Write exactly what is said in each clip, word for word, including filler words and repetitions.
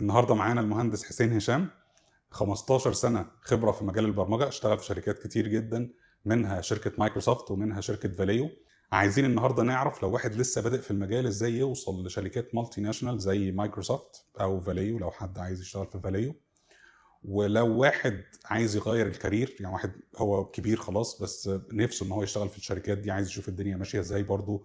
النهارده معانا المهندس حسين هشام، خمستاشر سنة خبرة في مجال البرمجة، اشتغل في شركات كتير جدا منها شركة مايكروسوفت ومنها شركة فاليو. عايزين النهارده نعرف لو واحد لسه بادئ في المجال ازاي يوصل لشركات مالتي ناشونال زي مايكروسوفت او فاليو لو حد عايز يشتغل في فاليو، ولو واحد عايز يغير الكارير، يعني واحد هو كبير خلاص بس نفسه ان هو يشتغل في الشركات دي، عايز يشوف الدنيا ماشيه ازاي، برضه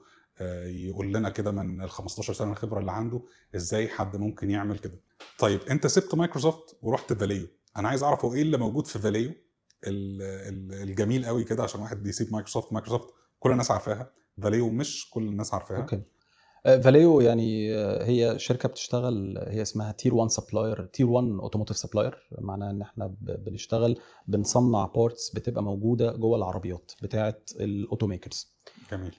يقول لنا كده من ال خمستاشر سنة الخبره اللي عنده ازاي حد ممكن يعمل كده. طيب انت سبت مايكروسوفت ورحت فاليو، انا عايز اعرف هو ايه اللي موجود في فاليو الجميل قوي كده عشان واحد بيسيب مايكروسوفت. مايكروسوفت كل الناس عارفاها، فاليو مش كل الناس عارفاها. اوكي. فاليو يعني هي شركه بتشتغل، هي اسمها تير واحد سبلاير، تير واحد اوتوموتيف سبلاير، معناها ان احنا بنشتغل بنصنع بارتس بتبقى موجوده جوه العربيات بتاعه الاوتو ميكرز. جميل.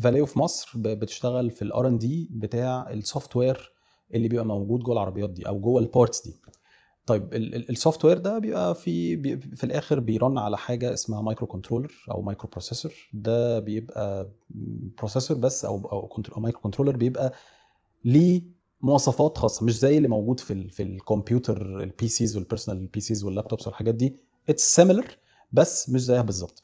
فاليو في مصر بتشتغل في الار ان دي بتاع السوفت وير اللي بيبقى موجود جوه العربيات دي او جوه البارتس دي. طيب السوفت وير ده بيبقى في في الاخر بيرن على حاجه اسمها مايكرو كنترولر او مايكرو بروسيسور. ده بيبقى بروسيسور بس او او مايكرو كنترولر بيبقى ليه مواصفات خاصه، مش زي اللي موجود في ال في الكمبيوتر البي سيز والبيرسونال بي سيز واللابتوبس والحاجات دي. اتس سيميلر بس مش زيها بالظبط.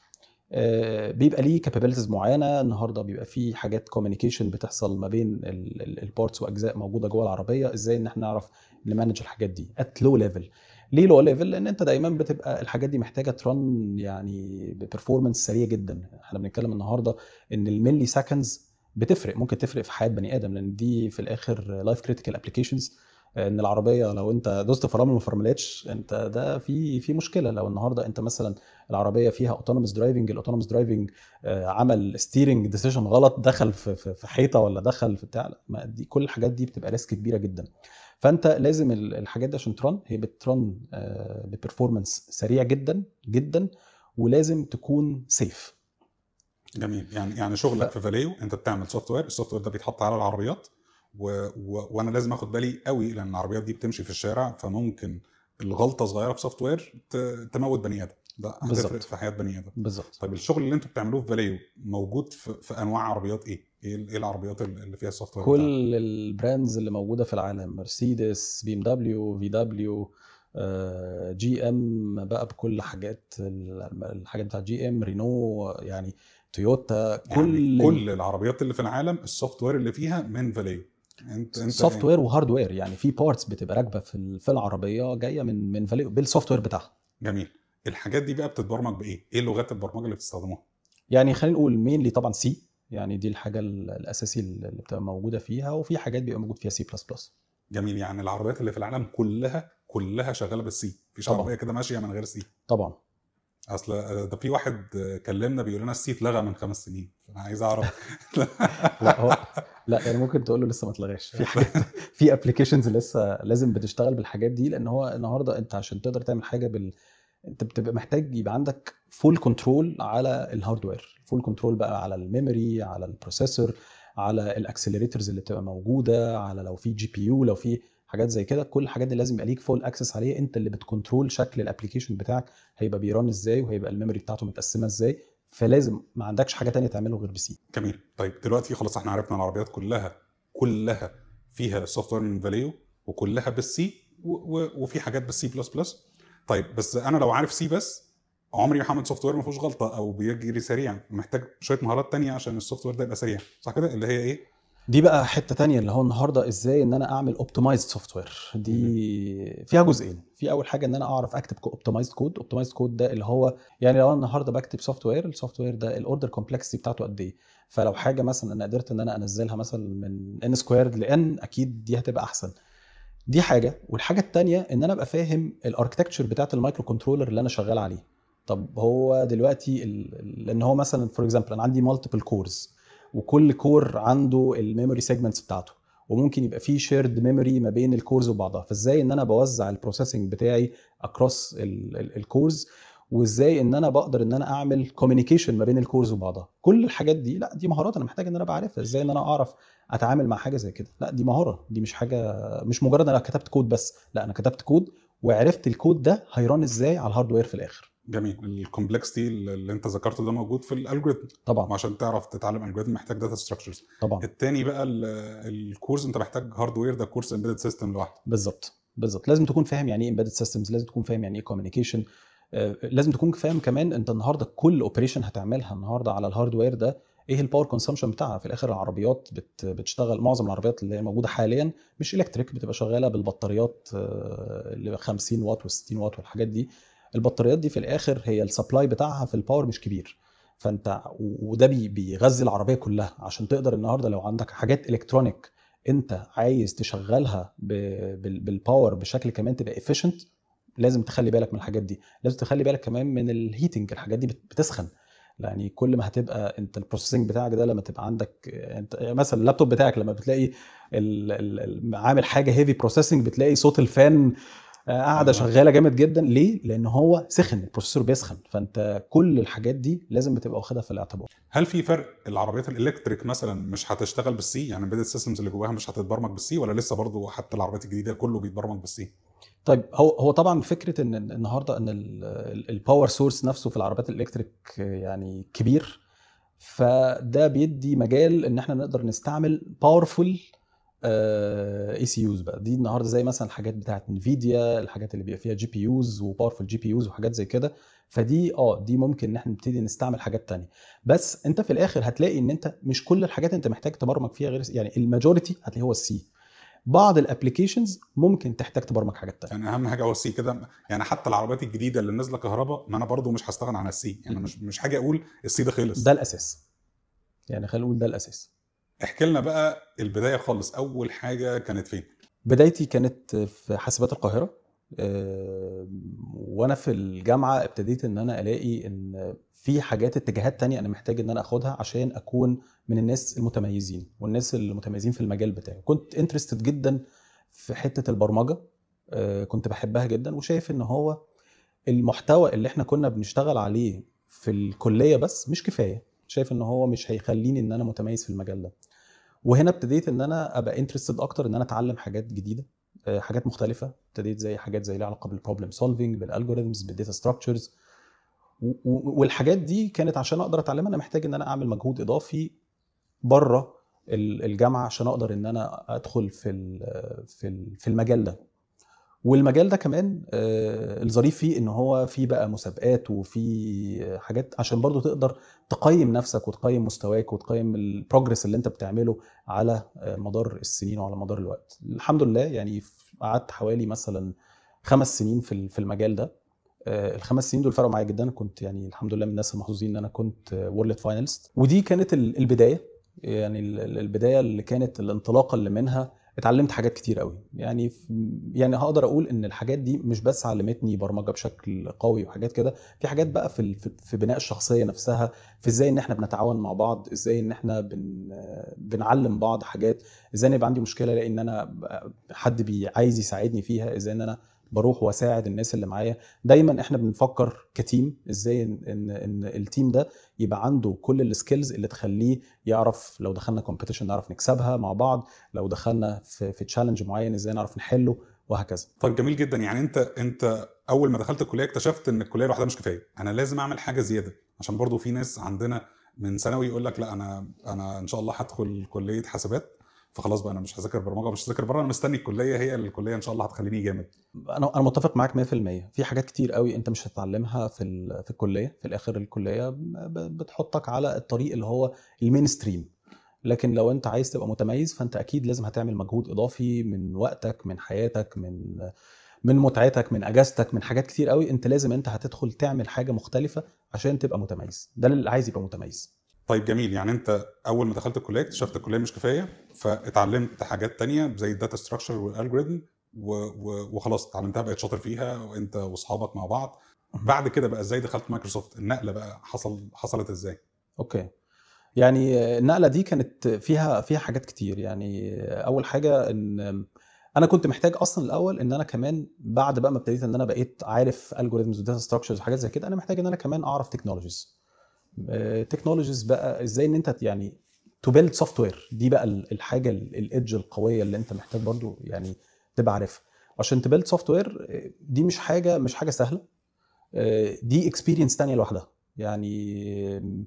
بيبقى ليه كابابيلتيز معينه. النهارده بيبقى فيه حاجات كوميونيكيشن بتحصل ما بين البارتس واجزاء موجوده جوه العربيه، ازاي ان احنا نعرف نمانج الحاجات دي ات لو ليفل. ليه لو ليفل؟ لان انت دايما بتبقى الحاجات دي محتاجه ترن يعني ببرفورمانس سريع جدا. احنا بنتكلم النهارده ان الملي سكندز بتفرق، ممكن تفرق في حياه بني ادم، لان دي في الاخر لايف كريتيكال ابلكيشنز. ان العربيه لو انت دوست فرامل ما فرملتش انت ده في في مشكله. لو النهارده انت مثلا العربيه فيها اوتونوموس درايفنج، الاوتونوموس درايفنج عمل ستيرنج ديسيجن غلط، دخل في, في حيطه ولا دخل في بتاع، دي كل الحاجات دي بتبقى ريسك كبيره جدا. فانت لازم الحاجات دي عشان ترن، هي بترن ببرفورمانس سريع جدا جدا ولازم تكون سيف. جميل. يعني يعني شغلك ف... في فاليو انت بتعمل سوفت وير، السوفت وير ده بيتحط على العربيات و... و... وانا لازم اخد بالي قوي لان العربيات دي بتمشي في الشارع، فممكن الغلطه صغيره في سوفت وير ت... تموت بني ادم. ده هتفرق في حياه بني ادم بالظبط. طيب الشغل اللي انتوا بتعملوه في فاليو موجود في... في انواع عربيات ايه؟ ايه العربيات اللي فيها السوفت وير؟ كل البراندز اللي موجوده في العالم، مرسيدس، بي ام دبليو، في دبليو، جي ام بقى بكل حاجات، الحاجات بتاعت جي ام، رينو، يعني تويوتا، كل يعني كل العربيات اللي في العالم السوفت وير اللي فيها من فاليو. انت انت سوفت وير وهارد وير، يعني في بارتس بتبقى راكبه في في العربيه جايه من من فاليو بالسوفت وير بتاعها. جميل. الحاجات دي بقى بتتبرمج بايه؟ ايه لغات البرمجه اللي بتستخدموها؟ يعني خلينا نقول مينلي طبعا سي، يعني دي الحاجه الاساسيه اللي بتبقى موجوده فيها، وفي حاجات بيبقى موجود فيها سي بلس بلس. جميل. يعني العربيات اللي في العالم كلها كلها شغاله بالسي، مفيش عربيه كده ماشيه من غير سي طبعا. اصل ده في واحد كلمنا بيقول لنا السي اتلغى من خمس سنين، انا عايز اعرف لا هو لا يعني ممكن تقول له لسه ما اتلغاش، في حاجات في ابلكيشنز لسه لازم بتشتغل بالحاجات دي، لان هو النهارده انت عشان تقدر تعمل حاجه بال انت بتبقى محتاج يبقى عندك فول كنترول على الهاردوير، فول كنترول بقى على الميموري، على البروسيسور، على الاكسلريتورز اللي بتبقى موجوده، على لو في جي بي يو، لو في حاجات زي كده، كل الحاجات دي لازم يبقى ليك فول اكسس عليها، انت اللي بتكنترول شكل الابلكيشن بتاعك هيبقى بيران ازاي وهيبقى الميموري بتاعته متقسمه ازاي، فلازم ما عندكش حاجه ثانيه تعمله غير بسي. جميل. طيب دلوقتي خلاص احنا عرفنا العربيات كلها كلها فيها سوفت وير من فاليو وكلها بالسي وفي حاجات بالسي بلس بلس. طيب بس انا لو عارف سي بس عمري ما هعمل سوفت وير ما فيهوش غلطه او بيجري سريع، محتاج شويه مهارات تانية عشان السوفت وير ده يبقى سريع، صح كده؟ اللي هي ايه؟ دي بقى حته تانية اللي هو النهارده ازاي ان انا اعمل اوبتمايزد سوفت وير. دي فيها جزئين، في اول حاجه ان انا اعرف اكتب اوبتمايزد كود. اوبتمايزد كود ده اللي هو يعني لو انا النهارده بكتب سوفت وير، السوفت وير ده الاوردر كومبلكسيتي بتاعته قد ايه، فلو حاجه مثلا انا قدرت ان انا انزلها مثلا من ان سكويرد لان اكيد دي هتبقى احسن. دي حاجه. والحاجه الثانيه ان انا ابقى فاهم الاركتكتشر بتاعه المايكرو كنترولر اللي انا شغال عليه. طب هو دلوقتي ال... لان هو مثلا فور اكزامبل انا عندي مالتيبل كورز وكل كور عنده الميموري سيجمنتس بتاعته، وممكن يبقى فيه شيرد ميموري ما بين الكورز وبعضها، فازاي ان انا بوزع البروسيسنج بتاعي اكروس الكورز، وازاي ان انا بقدر ان انا اعمل كوميونيكيشن ما بين الكورز وبعضها. كل الحاجات دي لا دي مهارات انا محتاج ان انا بعرفها، ازاي ان انا اعرف اتعامل مع حاجه زي كده، لا دي مهاره، دي مش حاجه مش مجرد انا كتبت كود بس، لا انا كتبت كود وعرفت الكود ده هيران ازاي على الهاردوير في الاخر. جميل. الكومبلكسيتي اللي انت ذكرته ده موجود في الالجوريثم طبعا، عشان تعرف تتعلم الالجوريثم محتاج داتا ستراكشرز طبعا. الثاني بقى الكورس انت محتاج هاردوير، ده كورس امبيدد سيستم لوحده. بالظبط بالظبط، لازم تكون فاهم يعني ايه امبيدد سيستمز، لازم تكون فاهم يعني ايه كوميونيكيشن، لازم تكون فاهم كمان انت النهارده كل اوبريشن هتعملها النهارده على الهاردوير ده ايه الباور كونسامشن بتاعها. في الاخر العربيات بت بتشتغل، معظم العربيات اللي موجوده حاليا مش الكتريك، بتبقى شغاله بالبطاريات اللي خمسين واط وستين واط والحاجات دي. البطاريات دي في الاخر هي السبلاي بتاعها في الباور مش كبير، فانت وده بيغذي العربيه كلها. عشان تقدر النهارده لو عندك حاجات الكترونيك انت عايز تشغلها بالباور بشكل كمان تبقى افيشنت، لازم تخلي بالك من الحاجات دي. لازم تخلي بالك كمان من الهيتنج، الحاجات دي بتسخن، يعني كل ما هتبقى انت البروسيسنج بتاعك ده لما تبقى عندك انت مثلا اللابتوب بتاعك لما بتلاقي عامل حاجه هيفي بروسيسنج بتلاقي صوت الفان قاعده شغاله جامد جدا. ليه؟ لان هو سخن، البروسيسور بيسخن. فانت كل الحاجات دي لازم بتبقى واخدها في الاعتبار. هل في فرق؟ العربيات الالكتريك مثلا مش هتشتغل بالسي، يعني الامبيدد سيستمز اللي جواها مش هتتبرمج بالسي، ولا لسه برضو حتى العربيات الجديده كله بيتبرمج بالسي؟ طيب هو هو طبعا فكره ان النهارده ان الباور سورس نفسه في العربيات الالكتريك يعني كبير، فده بيدي مجال ان احنا نقدر نستعمل باورفول اي سي يوز بقى. دي النهارده زي مثلا الحاجات بتاعت انفيديا، الحاجات اللي بيبقى فيها جي بي يوز وباورفول جي بي يوز وحاجات زي كده. فدي اه دي ممكن ان احنا نبتدي نستعمل حاجات تانية، بس انت في الاخر هتلاقي ان انت مش كل الحاجات انت محتاج تبرمج فيها غير يعني الماجوريتي هتلاقي هو السي. بعض الابلكيشنز ممكن تحتاج تبرمج حاجات تانية، يعني اهم حاجه هو السي كده. يعني حتى العربيات الجديده اللي نازله كهرباء، ما انا برضو مش هستغنى عن السي، يعني مش مش حاجه اقول السي ده خلص، ده الاساس. يعني خلينا نقول ده الاساس. احكي لنا بقى البدايه خالص، اول حاجه كانت فين؟ بدايتي كانت في حاسبات القاهره، وانا في الجامعه ابتديت ان انا الاقي ان في حاجات اتجاهات تانية انا محتاج ان انا اخدها عشان اكون من الناس المتميزين والناس المتميزين في المجال بتاعي. كنت انترستد جدا في حته البرمجه، كنت بحبها جدا، وشايف ان هو المحتوى اللي احنا كنا بنشتغل عليه في الكليه بس مش كفايه، شايف ان هو مش هيخليني ان انا متميز في المجال ده. وهنا ابتديت ان انا ابقى انترستد اكتر ان انا اتعلم حاجات جديده، حاجات مختلفه. ابتديت زي حاجات زي ليها علاقه بالبروبلم سولفنج، بالالجوريثمز، بالداتا ستراكشرز، والحاجات دي كانت عشان اقدر اتعلمها انا محتاج ان انا اعمل مجهود اضافي بره الجامعه عشان اقدر ان انا ادخل في في في المجال ده. والمجال ده كمان الظريف فيه ان هو فيه بقى مسابقات وفي حاجات عشان برضو تقدر تقيم نفسك وتقيم مستواك وتقيم البروجرس اللي انت بتعمله على مدار السنين وعلى مدار الوقت. الحمد لله يعني قعدت حوالي مثلا خمس سنين في المجال ده. الخمس سنين دول فرقوا معايا جدا، كنت يعني الحمد لله من الناس المحظوظين ان انا كنت وورلد فاينلست. ودي كانت البدايه، يعني البدايه اللي كانت الانطلاقه اللي منها اتعلمت حاجات كتير قوي. يعني يعني هقدر اقول ان الحاجات دي مش بس علمتني برمجه بشكل قوي وحاجات كده، في حاجات بقى في في بناء الشخصيه نفسها، في ازاي ان احنا بنتعاون مع بعض، ازاي ان احنا بن بنعلم بعض حاجات، ازاي ان يبقى عندي مشكله الاقي ان انا حد بي عايز يساعدني فيها، ازاي ان انا بروح واساعد الناس اللي معايا. دايما احنا بنفكر كتيم، ازاي ان ان التيم ده يبقى عنده كل السكيلز اللي تخليه يعرف لو دخلنا كومبيتيشن نعرف نكسبها مع بعض، لو دخلنا في في تشالنج معين ازاي نعرف نحله وهكذا. طيب جميل جدا. يعني انت انت اول ما دخلت الكليه اكتشفت ان الكليه لوحدها مش كفايه، انا لازم اعمل حاجه زياده، عشان برضو في ناس عندنا من ثانوي يقول لك لا انا انا ان شاء الله هدخل كليه حسابات، فخلاص بقى انا مش هذاكر برمجه مش هذاكر بره، انا مستني الكليه، هي الكليه ان شاء الله هتخليني جامد. انا انا متفق معاك مية في المية. في حاجات كتير قوي انت مش هتتعلمها في في الكليه، في الاخر الكليه بتحطك على الطريق اللي هو المين ستريم، لكن لو انت عايز تبقى متميز فانت اكيد لازم هتعمل مجهود اضافي من وقتك، من حياتك، من من متعتك، من اجازتك، من حاجات كتير قوي. انت لازم انت هتدخل تعمل حاجه مختلفه عشان تبقى متميز، ده اللي عايز يبقى متميز. طيب جميل. يعني انت اول ما دخلت الكليه اكتشفت الكليه مش كفايه، فاتعلمت حاجات تانية زي الداتا ستراكشر والالجوريثم وخلاص اتعلمتها، بقيت شاطر فيها وانت واصحابك مع بعض. بعد كده بقى ازاي دخلت مايكروسوفت؟ النقله بقى حصل حصلت ازاي؟ اوكي، يعني النقله دي كانت فيها فيها حاجات كتير. يعني اول حاجه ان انا كنت محتاج اصلا الاول ان انا كمان بعد بقى ما ابتديت ان انا بقيت عارف الجوريثمز وداتا ستراكشرز وحاجات زي كده، انا محتاج ان انا كمان اعرف تكنولوجيز. تكنولوجيز بقى ازاي ان انت يعني تو بيلد سوفت وير، دي بقى الحاجه الادج القويه اللي انت محتاج برضو يعني تبقى عارفها. عشان تبيلد سوفت وير دي مش حاجه مش حاجه سهله، دي اكسبيرينس ثانيه لوحدها يعني.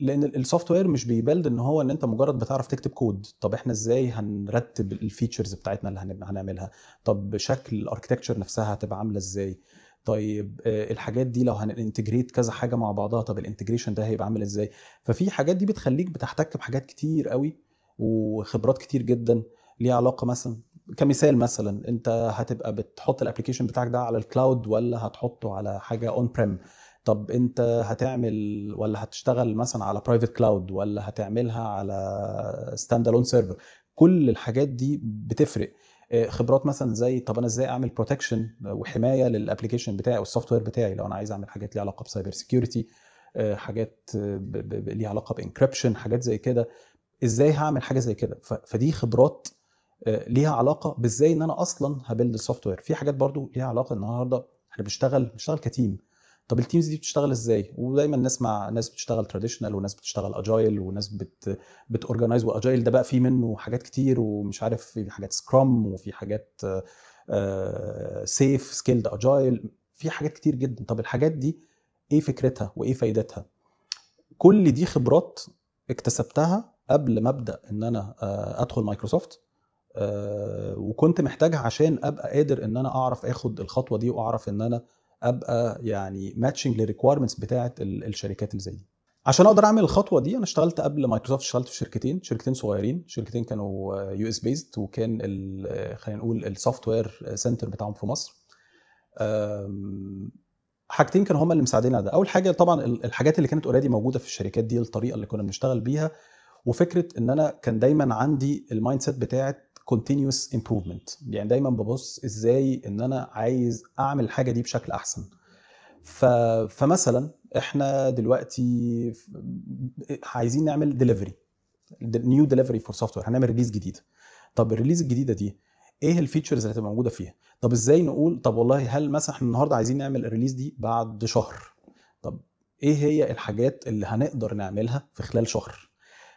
لان السوفت وير مش بيبلد ان هو ان انت مجرد بتعرف تكتب كود. طب احنا ازاي هنرتب الفيتشرز بتاعتنا اللي هنعملها؟ طب شكل الاركتكتشر نفسها هتبقى عامله ازاي؟ طيب الحاجات دي لو هننتجريت كذا حاجه مع بعضها، طب الانتجريشن ده هيبقى عامل ازاي؟ ففي حاجات دي بتخليك بتحتك بحاجات كتير قوي وخبرات كتير جدا ليها علاقه. مثلا كمثال، مثلا انت هتبقى بتحط الابلكيشن بتاعك ده على الكلاود ولا هتحطه على حاجه اون بريم؟ طب انت هتعمل ولا هتشتغل مثلا على برايفت كلاود ولا هتعملها على ستاند الون سيرفر؟ كل الحاجات دي بتفرق. خبرات مثلا زي طب انا ازاي اعمل بروتكشن وحمايه للابلكيشن بتاعي او السوفت وير بتاعي لو انا عايز اعمل حاجات ليها علاقه بسايبر سيكيورتي، حاجات ليها علاقه بانكريبشن، حاجات زي كده. ازاي هعمل حاجه زي كده؟ فدي خبرات ليها علاقه بازاي ان انا اصلا هبلد السوفت وير. في حاجات برضو ليها علاقه النهارده احنا بنشتغل بنشتغل كتيم. طب التيمز دي بتشتغل ازاي؟ ودايما نسمع ناس بتشتغل تراديشنال وناس بتشتغل اجايل وناس بت بتورجنايز، واجايل ده بقى فيه منه حاجات كتير ومش عارف، في حاجات سكرام وفي حاجات سيف سكيلد اجايل، في حاجات كتير جدا. طب الحاجات دي ايه فكرتها وايه فايدتها؟ كل دي خبرات اكتسبتها قبل ما ابدا ان انا ادخل مايكروسوفت، وكنت محتاجها عشان ابقى قادر ان انا اعرف اخد الخطوه دي واعرف ان انا ابقى يعني ماتشنج للريكويرمنتس بتاعه الشركات اللي زي دي. عشان اقدر اعمل الخطوه دي انا اشتغلت قبل مايكروسوفت، اشتغلت في شركتين شركتين صغيرين، شركتين كانوا يو اس بيست، وكان خلينا نقول السوفت وير سنتر بتاعهم في مصر. حاجتين كانوا هما اللي مساعدين على ده. اول حاجه طبعا الحاجات اللي كانت اوريدي موجوده في الشركات دي، الطريقه اللي كنا بنشتغل بيها، وفكره ان انا كان دايما عندي المايند سيت بتاعه continuous improvement، يعني دايما ببص ازاي ان انا عايز اعمل الحاجه دي بشكل احسن. ف... فمثلا احنا دلوقتي عايزين نعمل ديليفري، نيو ديليفري فور سوفت وير، هنعمل ريليز جديده. طب الريليز الجديده دي ايه الفيتشرز اللي هتبقى موجوده فيها؟ طب ازاي نقول طب والله هل مثلا احنا النهارده عايزين نعمل الريليز دي بعد شهر، طب ايه هي الحاجات اللي هنقدر نعملها في خلال شهر؟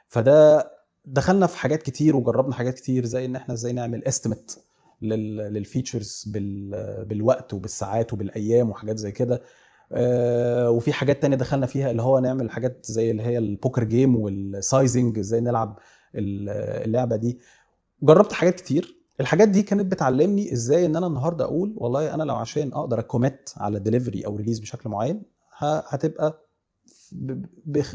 فده دخلنا في حاجات كتير وجربنا حاجات كتير، زي ان احنا ازاي نعمل استيميت للفيتشرز بالوقت وبالساعات وبالايام وحاجات زي كده. وفي حاجات تانية دخلنا فيها اللي هو نعمل حاجات زي اللي هي البوكر جيم والسايزنج، ازاي نلعب اللعبه دي. جربت حاجات كتير. الحاجات دي كانت بتعلمني ازاي ان انا النهارده اقول والله انا لو عشان اقدر اكوميت على ديليفري او ريليز بشكل معين هتبقى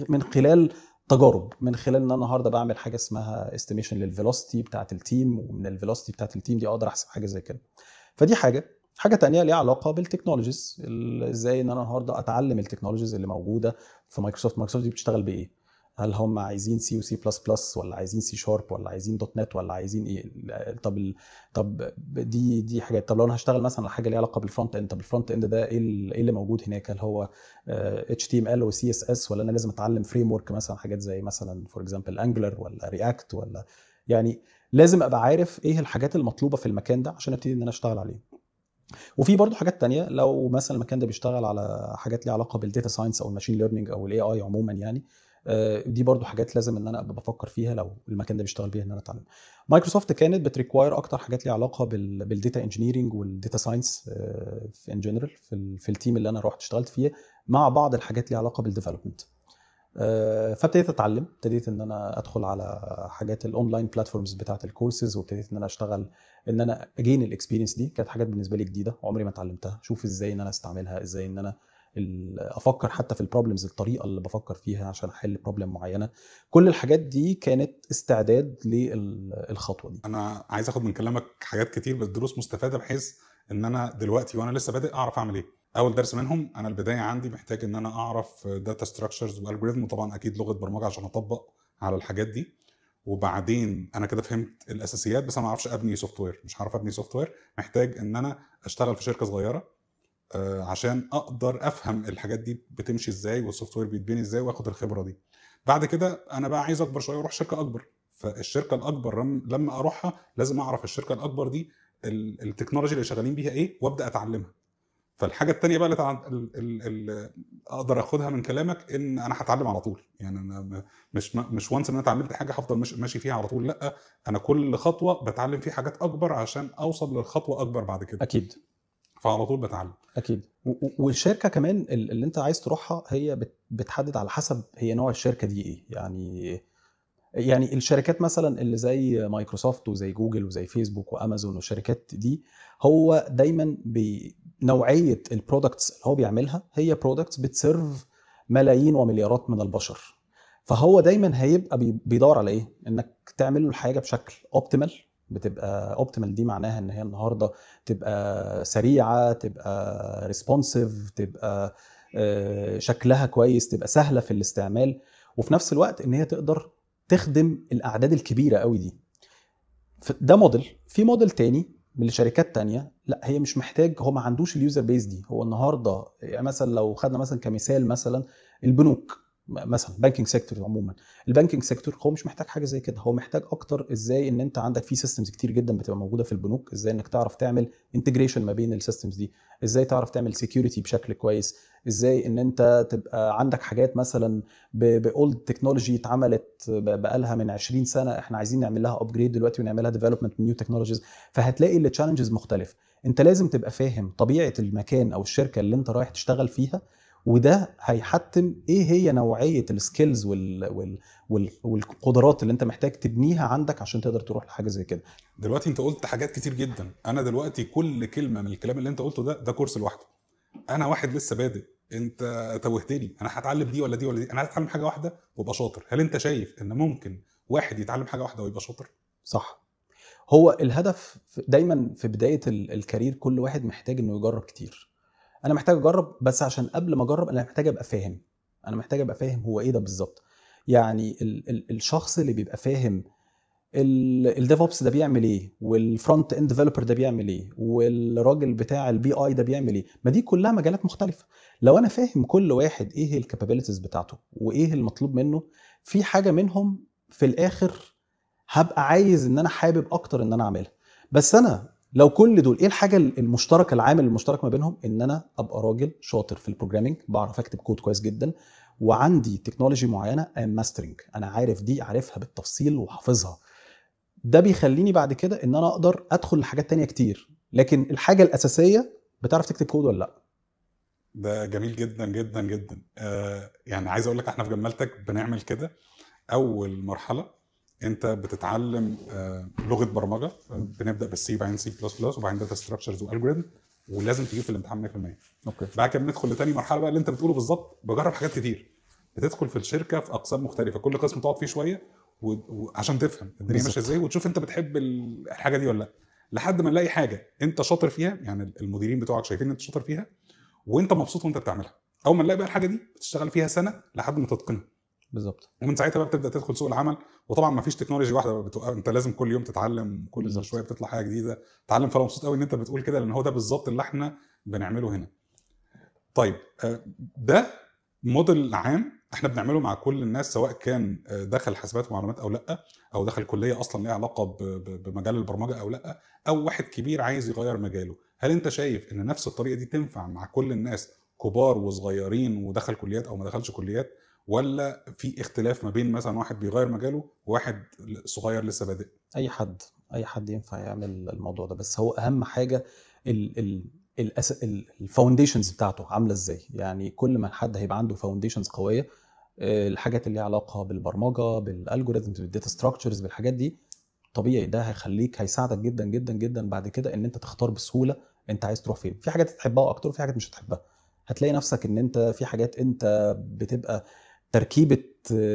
من خلال تجارب، من خلال ان النهارده بعمل حاجه اسمها استيميشن للفيلوسيتي بتاعه التيم، ومن الفيلوسيتي بتاعه التيم دي اقدر احسب حاجه زي كده. فدي حاجه حاجه ثانيه ليها علاقه بالتكنولوجيز، ازاي ان انا النهارده اتعلم التكنولوجيز اللي موجوده في مايكروسوفت. مايكروسوفت دي بتشتغل بايه؟ هل هم عايزين سي وسي بلس بلس ولا عايزين سي شارب ولا عايزين دوت نت ولا عايزين ايه؟ طب طب دي دي حاجات. طب لو انا هشتغل مثلا على حاجه ليها علاقه بالفرونت اند، طب الفرونت اند ده ايه اللي موجود هناك؟ هل هو اتش تي ام ال وسي اس اس ولا انا لازم اتعلم فريم ورك مثلا، حاجات زي مثلا فور اكزامبل انجلر ولا رياكت؟ ولا يعني لازم ابقى عارف ايه الحاجات المطلوبه في المكان ده عشان ابتدي ان انا اشتغل عليه. وفي برضه حاجات تانية، لو مثلا المكان ده بيشتغل على حاجات ليها علاقه بالداتا ساينس او الماشين ليرنينج او الاي اي عموما، يعني دي برضو حاجات لازم ان انا ابقى بفكر فيها لو المكان ده بيشتغل بيها ان انا اتعلم. مايكروسوفت كانت بتريكواير اكتر حاجات ليها علاقه بالديتا انجينيرنج والديتا ساينس في ان جنرال في, في التيم اللي انا رحت اشتغلت فيه، مع بعض الحاجات ليها علاقه بالديفلوبمنت. فابتديت اتعلم، ابتديت ان انا ادخل على حاجات الاونلاين بلاتفورمز بتاعه الكورسز، وابتديت ان انا اشتغل ان انا اجين الاكسبيرينس دي. كانت حاجات بالنسبه لي جديده عمري ما اتعلمتها، اشوف ازاي ان انا استعملها، ازاي ان انا افكر حتى في البروبلمز، الطريقه اللي بفكر فيها عشان احل بروبلم معينه. كل الحاجات دي كانت استعداد للخطوه دي. انا عايز اخد من كلامك حاجات كتير بس دروس مستفاده، بحيث ان انا دلوقتي وانا لسه بادئ اعرف اعمل ايه. اول درس منهم انا البدايه عندي محتاج ان انا اعرف داتا ستراكشرز والالجوريثم، وطبعا اكيد لغه برمجه عشان اطبق على الحاجات دي. وبعدين انا كده فهمت الاساسيات، بس انا ما اعرفش ابني سوفت وير، مش عارف ابني سوفت وير. محتاج ان انا اشتغل في شركه صغيره عشان اقدر افهم الحاجات دي بتمشي ازاي والسوفت وير بيتبني ازاي، واخد الخبره دي. بعد كده انا بقى عايز اكبر شويه واروح شركه اكبر. فالشركه الاكبر لما اروحها لازم اعرف الشركه الاكبر دي التكنولوجي اللي شغالين بيها ايه وابدا اتعلمها. فالحاجه الثانيه بقى اللي اقدر اخدها من كلامك ان انا هتعلم على طول، يعني انا مش مش وانس ان انا اتعلمت حاجه هفضل ماشي فيها على طول، لا انا كل خطوه بتعلم فيه حاجات اكبر عشان اوصل للخطوه اكبر بعد كده. اكيد. فعلى طول بتعلم. اكيد. والشركه كمان اللي انت عايز تروحها هي بتحدد على حسب هي نوع الشركه دي ايه. يعني يعني الشركات مثلا اللي زي مايكروسوفت وزي جوجل وزي فيسبوك وامازون والشركات دي، هو دايما بنوعيه البرودكتس اللي هو بيعملها هي برودكتس بتسيرف ملايين ومليارات من البشر، فهو دايما هيبقى بيدور على ايه؟ انك تعمل له الحاجه بشكل اوبتيمال. بتبقى اوبتيمال دي معناها ان هي النهارده تبقى سريعه، تبقى ريسبونسيف، تبقى شكلها كويس، تبقى سهله في الاستعمال، وفي نفس الوقت ان هي تقدر تخدم الاعداد الكبيره قوي دي. ده موديل. في موديل تاني من شركات تانيه لا هي مش محتاج، هو ما عندوش اليوزر بيس دي. هو النهارده يعني مثلا لو خدنا مثلا كمثال مثلا البنوك مثلا، بانكينج سيكتور عموما، البانكينج سيكتور هو مش محتاج حاجه زي كده. هو محتاج اكتر ازاي ان انت عندك في سيستمز كتير جدا بتبقى موجوده في البنوك، ازاي انك تعرف تعمل انتجريشن ما بين السيستمز دي، ازاي تعرف تعمل سيكيورتي بشكل كويس، ازاي ان انت تبقى عندك حاجات مثلا باولد تكنولوجي اتعملت بقالها من عشرين سنه احنا عايزين نعمل لها ابجريد دلوقتي ونعملها ديفلوبمنت نيو تكنولوجيز. فهتلاقي التشالنجز مختلفه. انت لازم تبقى فاهم طبيعه المكان او الشركه اللي انت رايح تشتغل فيها، وده هيحتم ايه هي نوعيه السكيلز وال وال والقدرات اللي انت محتاج تبنيها عندك عشان تقدر تروح لحاجه زي كده. دلوقتي انت قلت حاجات كتير جدا، انا دلوقتي كل كلمه من الكلام اللي انت قلته ده ده كورس لوحده. انا واحد لسه بادئ، انت توهتني. انا هتعلم دي ولا دي ولا دي؟ انا عايز اتعلم حاجه واحده وابقى شاطر. هل انت شايف ان ممكن واحد يتعلم حاجه واحده ويبقى شاطر؟ صح. هو الهدف دايما في بدايه الكارير كل واحد محتاج انه يجرب كتير. انا محتاج اجرب، بس عشان قبل ما اجرب انا محتاج ابقى فاهم. انا محتاج ابقى فاهم هو ايه ده بالظبط. يعني ال ال الشخص اللي بيبقى فاهم الديف اوبس ده بيعمل ايه، والفرونت اند ديفلوبر ده بيعمل ايه، والراجل بتاع البي اي ده بيعمل ايه، ما دي كلها مجالات مختلفه. لو انا فاهم كل واحد ايه الكابابيلتيز بتاعته وايه المطلوب منه، في حاجه منهم في الاخر هبقى عايز ان انا حابب اكتر ان انا اعملها. بس انا لو كل دول ايه الحاجه المشتركه، العامل المشترك ما بينهم، ان انا ابقى راجل شاطر في البروجرامينج، بعرف اكتب كود كويس جدا، وعندي تكنولوجي معينه ام ماسترنج، انا عارف دي، عارفها بالتفصيل وحافظها. ده بيخليني بعد كده ان انا اقدر ادخل لحاجات تانية كتير، لكن الحاجه الاساسيه بتعرف تكتب كود ولا لا. ده جميل جدا جدا جدا. آه يعني عايز اقول لك احنا في جمالتك بنعمل كده. اول مرحله انت بتتعلم لغه برمجه، بنبدا بالسي وبعدين سي بلس بلس وبعدين داتا ستراكشرز والجوريثم، ولازم تجيب في الامتحان مية في المية. اوكي. بعد كده بندخل لتاني مرحله بقى اللي انت بتقوله بالظبط، بجرب حاجات كتير، بتدخل في الشركه في اقسام مختلفه، كل قسم تقعد فيه شويه وعشان تفهم الدنيا ماشيه ازاي، وتشوف انت بتحب الحاجه دي ولا لا، لحد ما نلاقي حاجه انت شاطر فيها، يعني المديرين بتوعك شايفين انت شاطر فيها وانت مبسوط وانت بتعملها. اول ما نلاقي بقى الحاجه دي بتشتغل فيها سنه لحد ما تتقنها بالظبط، ومن ساعتها بقى بتبدا تدخل سوق العمل. وطبعا ما فيش تكنولوجي واحده بتوقع. انت لازم كل يوم تتعلم، كل بالزبط. شويه بتطلع حاجه جديده تتعلم. فانا مبسوط قوي ان انت بتقول كده، لان هو ده بالظبط اللي احنا بنعمله هنا. طيب ده موديل عام احنا بنعمله مع كل الناس، سواء كان دخل حاسبات ومعلومات او لا، او دخل كليه اصلا ليها علاقه بمجال البرمجه او لا، او واحد كبير عايز يغير مجاله. هل انت شايف ان نفس الطريقه دي تنفع مع كل الناس، كبار وصغيرين، ودخل كليات او ما دخلش كليات، ولا في اختلاف ما بين مثلا واحد بيغير مجاله وواحد صغير لسه بادئ؟ اي حد اي حد ينفع يعمل الموضوع ده، بس هو اهم حاجه الفاونديشنز بتاعته عامله ازاي. يعني كل ما حد هيبقى عنده فاونديشنز قويه، الحاجات اللي ليها علاقه بالبرمجه، بالالجوريزمز، بالداتا ستراكشرز، بالحاجات دي، طبيعي ده هيخليك هيساعدك جدا جدا جدا بعد كده ان انت تختار بسهوله انت عايز تروح فين. في حاجات هتحبها اكتر وفي حاجات مش هتحبها. هتلاقي نفسك ان انت في حاجات انت بتبقى تركيبه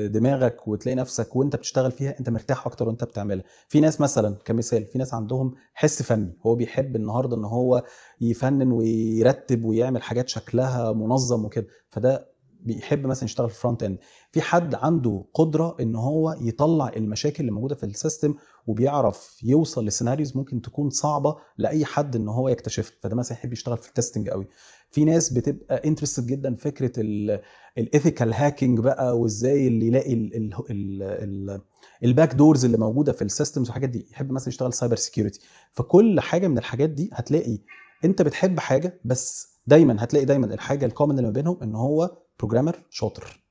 دماغك، وتلاقي نفسك وانت بتشتغل فيها انت مرتاح اكتر وانت بتعملها. في ناس مثلا كمثال، في ناس عندهم حس فني، هو بيحب النهارده ان هو يفنن ويرتب ويعمل حاجات شكلها منظم وكده، فده بيحب مثلا يشتغل في الفرونت اند. في حد عنده قدره ان هو يطلع المشاكل اللي موجوده في السيستم، وبيعرف يوصل لسيناريوز ممكن تكون صعبه لاي حد ان هو يكتشفها، فده مثلا يحب يشتغل في التستنج قوي. في ناس بتبقى انترستد جدا فكره الايثيكال هاكينج بقى، وازاي اللي يلاقي الباك دورز اللي موجوده في السيستمز والحاجات دي، يحب مثلا يشتغل سايبر سيكيورتي. فكل حاجه من الحاجات دي هتلاقي انت بتحب حاجه، بس دايما هتلاقي دايما الحاجه الكومن اللي ما بينهم ان هو بروجرامر شاطر،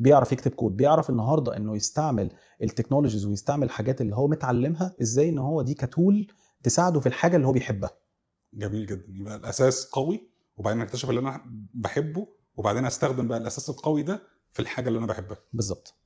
بيعرف يكتب كود، بيعرف النهارده انه يستعمل التكنولوجيز ويستعمل الحاجات اللي هو متعلمها ازاي ان هو دي كتول تساعده في الحاجه اللي هو بيحبها. جميل جدا. يبقى الاساس قوي وبعدين اكتشف اللي انا بحبه وبعدين استخدم بقى الاساس القوي ده في الحاجه اللي انا بحبها. بالظبط.